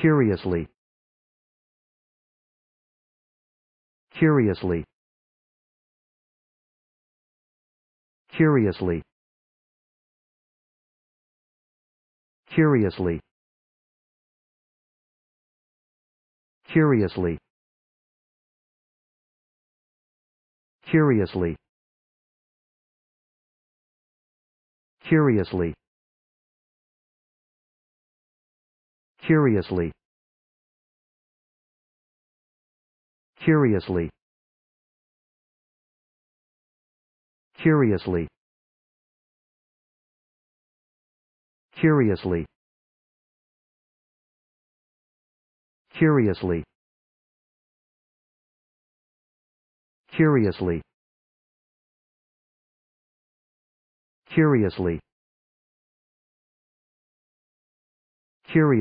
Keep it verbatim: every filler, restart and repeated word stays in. curiously, curiously, curiously, curiously, curiously, curiously, curiously, curiously, curiously, curiously, curiously, curiously, curiously, curiously, curious.